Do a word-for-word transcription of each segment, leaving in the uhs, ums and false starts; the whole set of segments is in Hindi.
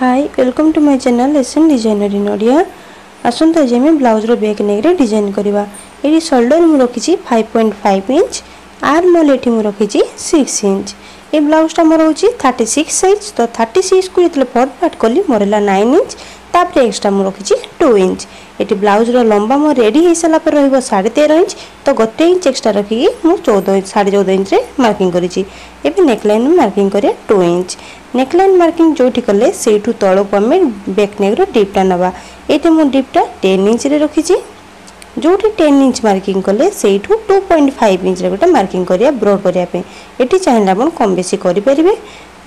Hi welcome to my channel SN designer in Odia. आसंता आज आम ब्लाउज रो बैक नेक रे डिजाइन करवा। ये शोल्डर मु रखी five point five inch, arm hole एठी मु रखी सिक्स इंच। ये ब्लाउजटा मोर हो थर्टी सिक्स साइज, तो थर्टी सिक्स को इतले फोर्थ पार्ट कली मोर ला नाइन इंच, तापर एक्स्ट्रा मु रखी टू इंच। ये ब्लाउज रो लंबा मो रेडी हे सला पर रहबो साढ़े तेरह इंच, तो गोटे इंच एक्स्ट्रा रखी मु चौदह साढ़े चौदह इंच रे मार्किंग करिछि। एबे नेकलाइन मार्किंग करे टू इंच। नेकलाइन मार्किंग जोटी कले सेठू तलो पमे बैक नेक रो डीपटा नवा। एते मु डीपटा टेन इंच रे रखिछि। जोटी टेन इंच मार्किंग कले सेठू टू पॉइंट फाइव इंच रे गोटा मार्किंग करिया ब्रोड करिया पे। एटी चाहिला आपण कम बेसी करि परिबे।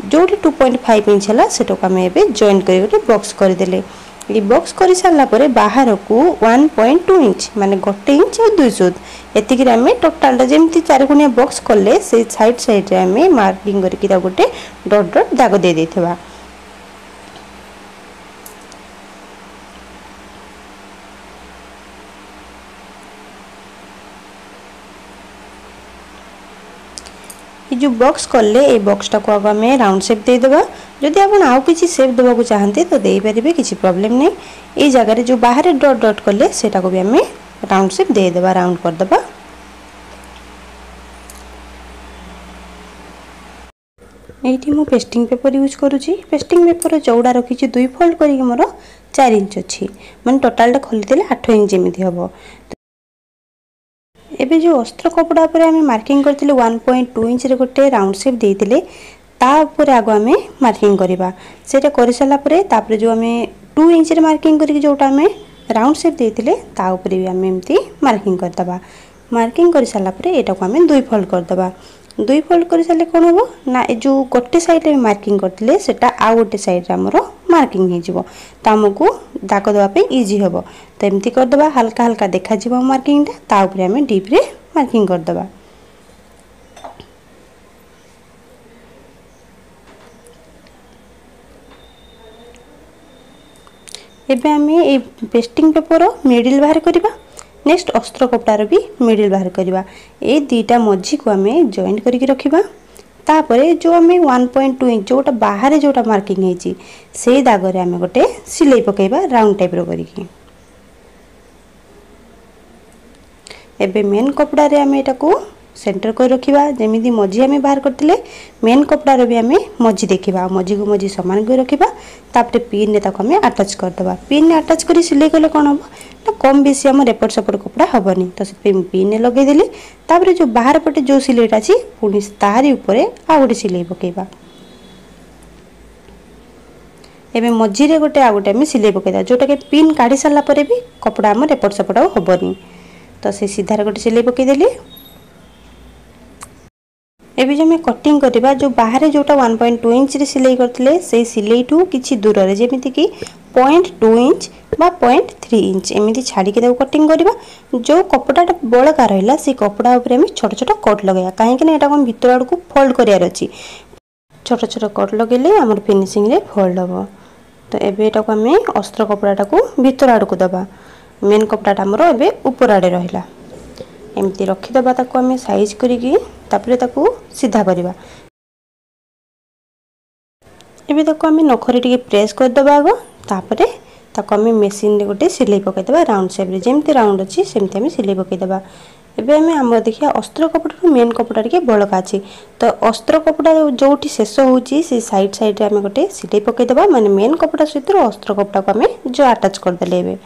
जोटी टू पॉइंट फाइव इंच हला सेटो आमे एबे जॉइन करि गोटे बॉक्स करि देले। ये बॉक्स कर सारा पर बाहर को वन पॉइंट टू इंच माने गोटे इंच और दुई सुद एतिक आम टोटाल जमी चारिकोणिया बॉक्स कले से साइड साइड आम मार्किंग कर गोटे डट डट दाग दे देवा। ये जो बॉक्स कले ये बॉक्सटा को आगे आम राउंड सेप देदेगा। जदि आपन आउ किसी सेप देवा को चाहते तो दे पारे, किसी प्रॉब्लम नहीं। ये जगह जो बाहर डट डट कले सेटा को भी आम राउंड सेप देदेवा, राउंड करदेवा। ये मु पेस्टिंग पेपर यूज करुच्ची। पेस्टिंग पेपर चौड़ा रखी दुई फोल्ड करके मोर चार इंच अच्छी, मैंने टोटाल खोली आठ इंच एमती हम। एबे जो अस्त्र कपड़ा पर आम मार्किंग करते वन पॉइंट टू इंच रे गोटे राउंड सेप देते, आग आम मार्किंग करवा। सेटा कर सारापर जो आम टू इंच रे मार्किंग करके जोटा आम राउंड सेप देते भी आम एमती मार्किंग करदे। मार्किंग कर सारापर यहाँ को आम दुई फोल्ड करदे। दुई फोल्ड कर सारे कौन हम ना, ये जो गोटे साइड में मार्किंग करते सेटा आउ गोटे साइड आमर मार्किंग हो आमको दाग देवाई इजी हे। तो एमती करदे हल्का हल्का देखा मार्किंगटा, ताऊपर आम डीप्रे मार्किंग करदे। एबे आम ए पेस्टिंग पेपर मिडिल बाहर करवा। नेक्स्ट अस्त्र कपड़ार भी मिडिल बाहर करवा। ए दुईटा मझी को आम जॉइंट करके रखा। तापर जो आम वन पॉइंट टू इंच जोटा बाहर जोटा मार्किंग होती से दागर आम गोटे सिलाई पकईवा राउंड टाइप करके। एबे मेन कपड़ारे आम एटा को सेंटर कर रखा। जमी मझी आम बाहर करते मेन कपड़ार भी आम मझी देखा, मझी को मझी सामान कर रखा। तापर पिन आम आटाच करदे। पिन आटाच कर सिलाई कले कौन हम तो कम बेसी आम एपट सेपट कपड़ा हेनी, तो से पिन लगेदेली। तापर जो बाहर पटे जो सिलाईटा अच्छी पुणी तारी उपरे आ गोटे सिलाई पकईवा। एबे मझी रे गोटे आ गोटे आम सिलाई पकईदा, जोटा के पिन काढ़ी सारा पर भी कपड़ा आम एपट सेपट हेनी, तो से सीधार गोटे सिलाई पकईदेली। एबे जो आम कटिंग करवा, जो बाहर जोटा वन पॉइंट टू इंच रे सिलाई करते से सिलाई ठू कि दूर से जमीती कि पॉइंट टू इंच बा पॉइंट थ्री इंच एमती छाड़िकी कटिंग करवा। जो कपड़ा बड़का रहा से कपड़ा उपरे आम छोट छोट कट लगे, कहीं आम भितर आड़ को फोल्ड करार अच्छी। छोट छोट कट लगे आम फिनिशिंग फोल्ड हे। तो एबे आम अस्त्र कपड़ाटा को भितर आड़ को दबा। मेन कपड़ाटा आमर एबे ऊपर आड़े रहा, एमती रखीदबा। ताको आम साइज करिकी तापरे ताको सीधा करवा। एबे ताको आम नखरे टिके प्रेस करदबा आगो, तापरे ताको आम मशीन रे गोटे सिलाई पकईदे राउंड शेप रे। जेमती राउंड अच्छी सेमती आम सिलाई पकईदे। एबे आम आम देखिया अस्त्र कपड़ा मेन कपड़ा टिके बड़का अच्छी, तो अस्त्र कपड़ा जोठी शेष होची से साइड साइड आम गोटे सिलाई पकईदे। माने मेन कपड़ा सहित अस्त्र कपड़ा को आम जो आटाच करदेले। एबे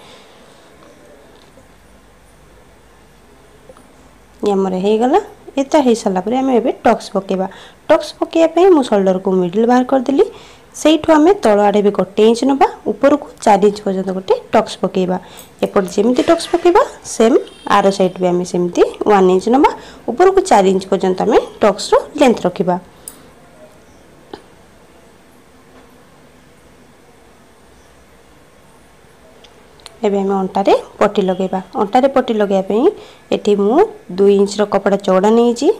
आमर हो गला। एटा हो सारापर आम ए टक्स पकेबा। टक्स पकेबा मु शोल्डर को मिडिल बाहर करदेली। सेठू आम तल आड़े भी गोटे इंच नवा, ऊपर को चार इंच पर्यंत गोटे टक्स पकेबा। एपट जेमती टक्स पकेबा सेम आर साइड भी आम सेमती वन इंच नवा, ऊपर को चार इंच पर्यंत आम टक्स रो लेंथ रखिबा। एबे आम अंटारे पट्टी लगेबा। अंटारे पट्टी लगेबा एठी मु दुई इंच रो कपड़ा चौड़ा नहीं,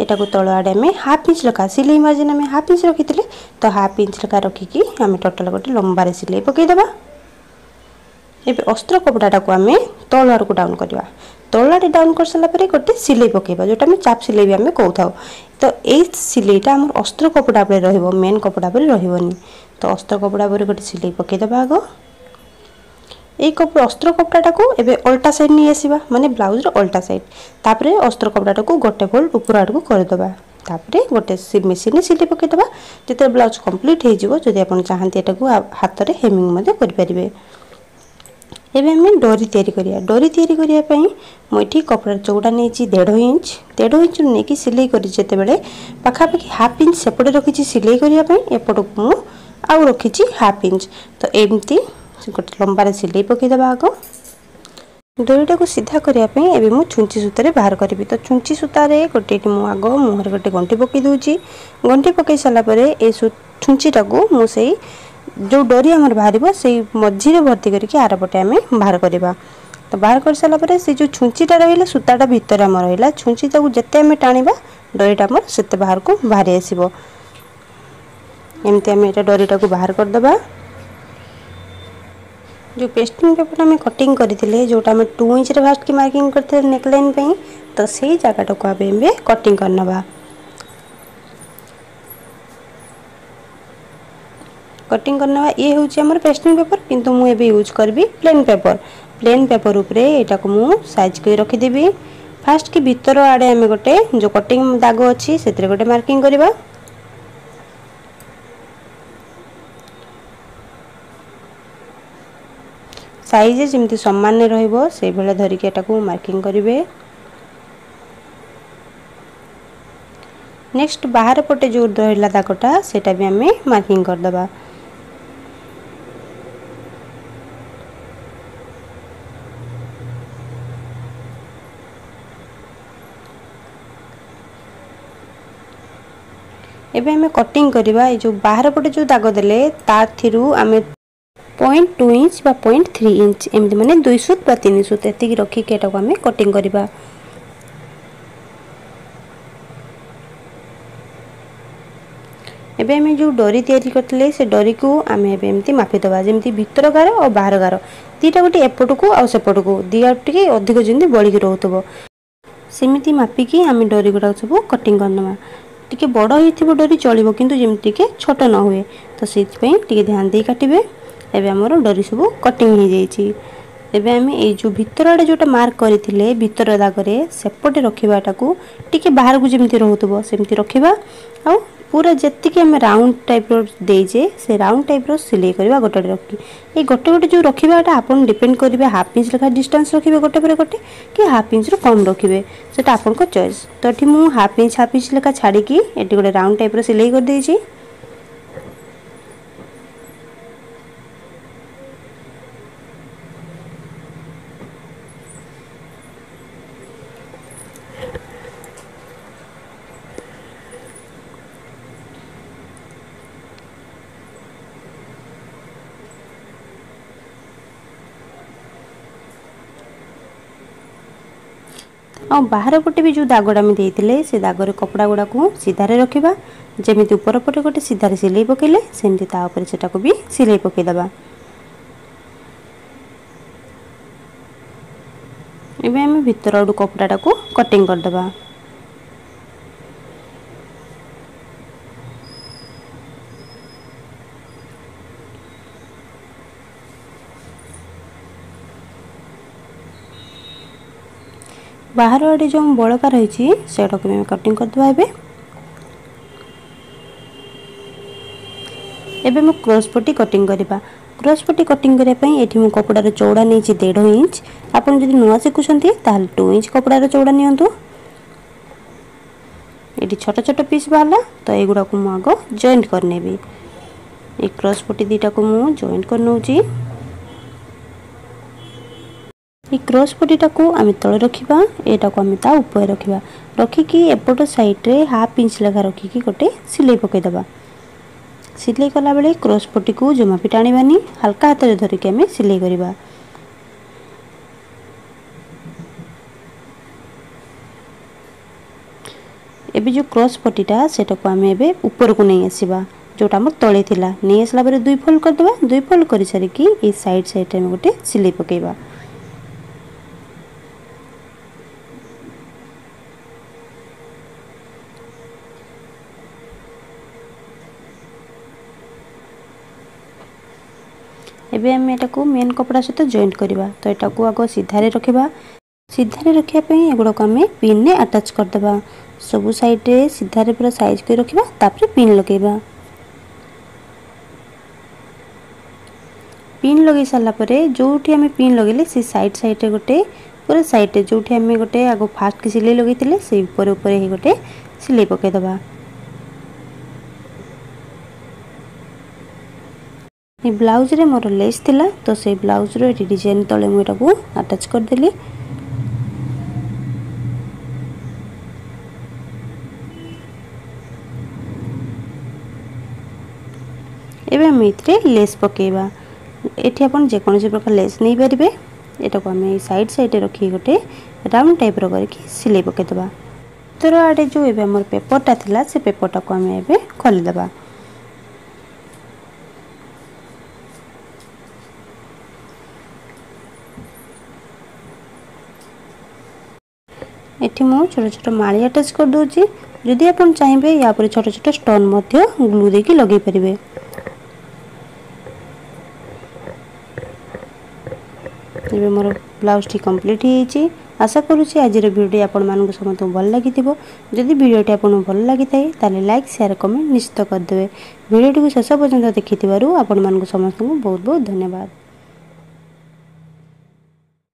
एटा को तल आड़े आम हाफ इंच लखा सिलाई मार्जिन आम हाफ इंच रखी, तो हाफ इंच लखा रखिकी आम टोटल गोटे लंबार सिलाई पकईदे। एबे अस्त्र कपड़ाटा को आम तल आड़ को डाउन करवा। तल आड़े डाउन कर सारापर गोटे सिलाई पकईबा, जोटा आम चाप सिलाई भी आम कहू। तो ये सिलाईटा आम अस्त्र कपड़ा बेले रहिबो, मेन कपड़ा बेले रहिबोनी। तो अस्त्र कपड़ा पर गोटे सिलई पकईदे आग ये कप अस्त्र कपड़ा एवं अल्टा सैड नहीं आसवा माने ब्लाउज अल्टा सैड तापर अस्त्र कपड़ा को गोटे फोल्ड ऊपर आड़ को करदे तापर गोटे मेसीन सिलई पकईदे जिते ब्लाउज कम्प्लीट हो चाहती हाथ में हेमिंग करें। एवं आम डोरी तैयारी करिया डोरी तैयारी करिया पई मुठी कपड़ा चौड़ा नहीं डेढ़ इंच डेढ़ इंच नहीं सिलई करते पाखापाखि हाफ इंच सेपटे रखी सिलई करने एपटक मु आउ रखी हाफ इंच तो एमती गोटे लंबार सिलई पकईदे आग डोरीटा को सीधा करने एवं मुझे छुंची सूतार बाहर करी तो छुंची सूतार गोटे आग मुहर गोटे गंटी पकई दूसरी गंटी पकई सारापर ये छुंचीटा को मुझे जो डोरी आम बाहर से मझीरे भर्ती करके आरपटे आम बाहर करवा तो बाहर कर सारापर से जो छुंचीटा रहा सूताटा भितर आम रहा छुंचीटा जिते आम टाणीबा डोरीटा आम से बाहर को बाहरी आसो एमती आम ये डोरीटा को बाहर करदे जो पेस्टिंग पेपर आम कटिंग करते जोटा आम टू इंच फास्ट की मार्किंग करते नेकलाइन पे तो से जगटा को आम कटिंग करनवा कटिंग करना ये हूँ आमर पेस्टिंग पेपर किंतु मुझे यूज करी प्लेन पेपर प्लेन पेपर उपरे एटा को मु साइज कर रखीदेवी फास्ट की भीतर आड़े आम गोटे जो कटिंग दाग अच्छी से गोटे मार्किंग करवा साइज जमी सामान रही धरिकी एटा को मार्किंग करेंगे। नेक्स्ट बाहर पटे जो रहा दागटा सेटा भी आम मार्किंग करदे एबे हमें कटिंग करवा जो बाहर पटे जो दाग देले आम पॉइंट टू इंच बा पॉइंट थ्री इंच एमती माने दुई सूत बा तीन सूत एति रखिके एटा को आम कटिंग करवा एबे हमें जो डोरी तैयारी करते से डोरी को आम एमती मापीदे जमी भितर गार और बाहर गार दीटा गोटे एपटू आउ सेपटू दी टे अधिक जमी बड़ी रोथब सेमती मापिकी आम डोरी गुड़ा सब कटिंग करना टिके बड़ हो डोरी चलो किंतु जमी छोट न हुए तो से ध्यान दे काटे एवं आमर डोरी सब कटिंग हो जाए एवं आम ये जो भितर आड़े जोटा मार्क करते भितर दागरे सेपटे रखाटा को टी बाहर को जमी रोथब सेमती रखा आ पूरा जी आम राउंड टाइप रहीजे से राउंड टाइप सिलई करवा गोटे रखी ये गोटे गोटे जो रखा आप डिपेंड करेंगे हाफ इंच लेखा डिस्टेंस रखिए गोटे पर गोटे कि हाफ इंच रू कम रखिए से आपन को चॉइस तो ये मुझे हाफ इंच हाफ इंच लेखा छाड़ी ये गोटे राउंड टाइप सिलई कर देइछि और बाहर पटे भी जो दागटा में देते से दागर कपड़ा गुड़ा को सीधार रखा जमी ऊपर पटे गोटे सीधार सिलई पकईले सेमती सेटा को भी सिलई पकईदे एवं आम भितर आड़ कपड़ाटा को कटिंग करदे बाहर आड़े जो बड़का रही से कटिंग करदे एवं क्रॉस पट्टी कटिंग करवा क्रॉस पट्टी कटिंग करने कपड़ार चौड़ा नहीं डेढ़ इंच आपन जदि नुआ शिखुं टू इंच कपड़ार चौड़ा नियंतु ये छोट छोट पीस बाहर तो युवा को मुझे आग जॉइंट करनेबी ये क्रॉस पट्टी दीटा को मुझे जॉइंट कर नौ ये क्रॉस पट्टीटा को आम तले रखा यहाँ को आम तापर रखा रखिकी एपट सैड्रे हाफ इंच लेखा रखिकी गोटे सिलई पकईदे सिलई कला बेले क्रॉस पट्टी को जमा भी टाणीबानी हल्का हाथ में धरिकी आम सिलई करवा एबे जो क्रॉस पट्टीटा सेटा को आम एबे ऊपर को नहीं आसवा जोटा आम तले थिला नहीं आसला बेले दुई फोल्ड करदे दुई फोल्ड कर सारिकी ए साइड साइड में गोटे सिलई पकईबा एबे हम एटा को मेन कपड़ा सहित जॉइंट करबा। तो एटा को आगो सीधारे रखिबा। सीधारे रखिया पे एगुडा को हमें पिन ने अटैच कर देबा। सब साइड रे सीधारे पूरा साइज के रखिबा, तापर पिन लगेबा। पिन लगे साला परे जोठी हमें पिन लगेले से साइड साइड रे गोटे पूरा साइड रे जोठी हमें गोटे आगो फास्ट के सिलाई लगेतिले से ऊपर ऊपर हे गोटे सिलाई पके देबा। ये ब्लाउज रे मोर लेस थिला तो से ब्लाउज रो एटी डिजाइन तले मु एटा को अटैच कर देली। एबे मित्रे लेस पकेबा। एठी अपन जे कोनोसी प्रकार लेस नै परिबे। एटा को हमें साइड साइड रखी गोटे राउंड टाइप रो करके सिलाई पके देबा। तोर आडे जो एबे हमर पेपर ता थिला से पेपर ता को हमें एबे खोली देबा। एठी मु छोट छोट माली अटैच कर दोची। यदि अपन चाहिबे या पर छोट छोट स्टोन मध्य ग्लू दे के लगे परिबे। एबे मोर ब्लाउज ठी कंप्लीट हे छी। आशा करू छी आज रे वीडियो अपन मान को समस्त भल लागिथिबो। यदि वीडियो टी अपन भल लागिथाय ताले लाइक शेयर कमेंट निश्चित कर देबे। वीडियो टी शेष पर्यंत देखिथिबारु आपण मान को समस्त को बहुत बहुत धन्यवाद।